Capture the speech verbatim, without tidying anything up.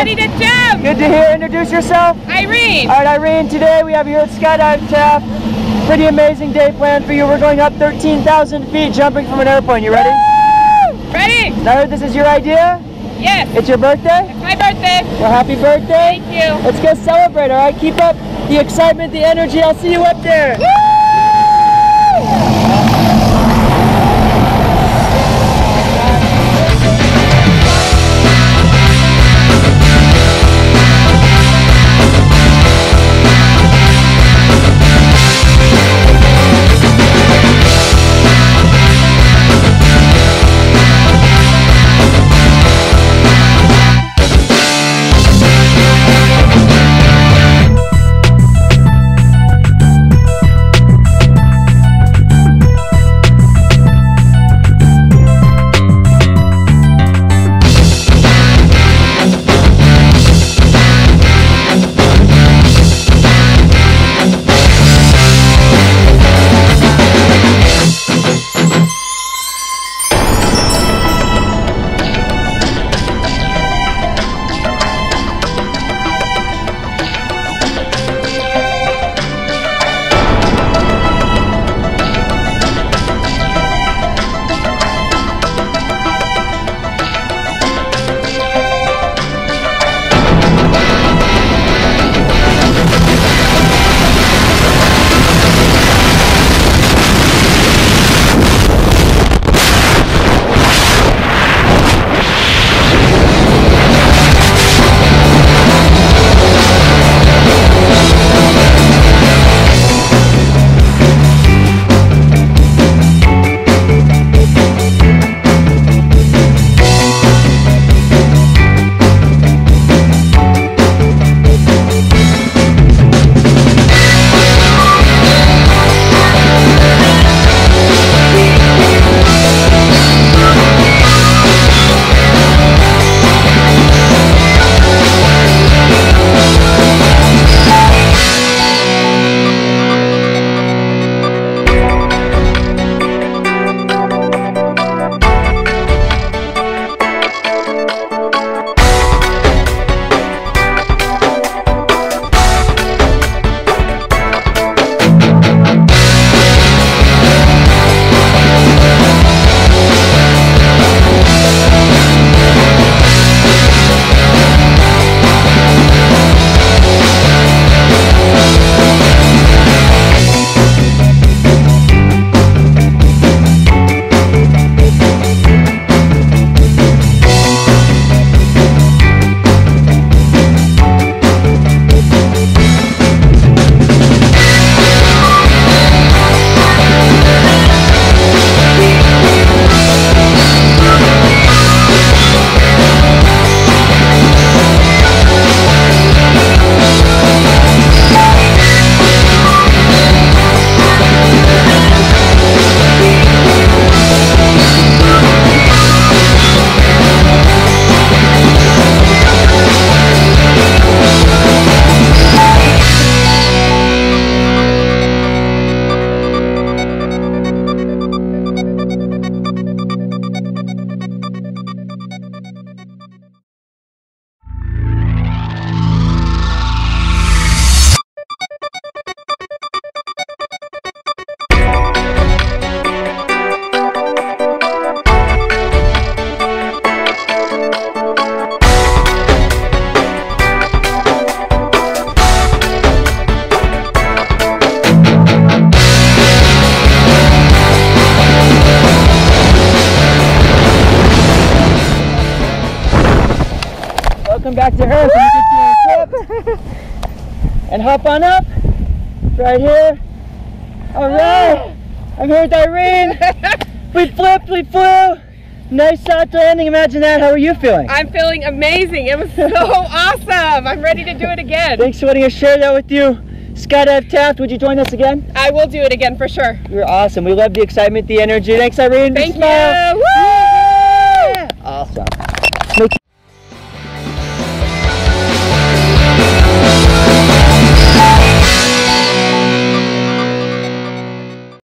ready to jump. Good to hear. Introduce yourself. Irene. All right, Irene. Today we have you here at Skydive Taft. Pretty amazing day planned for you. We're going up thirteen thousand feet, jumping from an airplane. You ready? Woo! Ready. Now, this is your idea? Yes. It's your birthday? It's my birthday. Well, happy birthday. Thank you. Let's go celebrate, all right? Keep up the excitement, the energy. I'll see you up there. Woo! Welcome back to her. And hop on up. Right here. Alright. I'm here with Irene. We flipped, we flew. Nice soft landing. Imagine that. How are you feeling? I'm feeling amazing. It was so awesome. I'm ready to do it again. Thanks for letting us share that with you. Skydive Taft, would you join us again? I will do it again for sure. You're awesome. We love the excitement, the energy. Thanks, Irene. Thank you. Smile. Woo! Yeah. Awesome.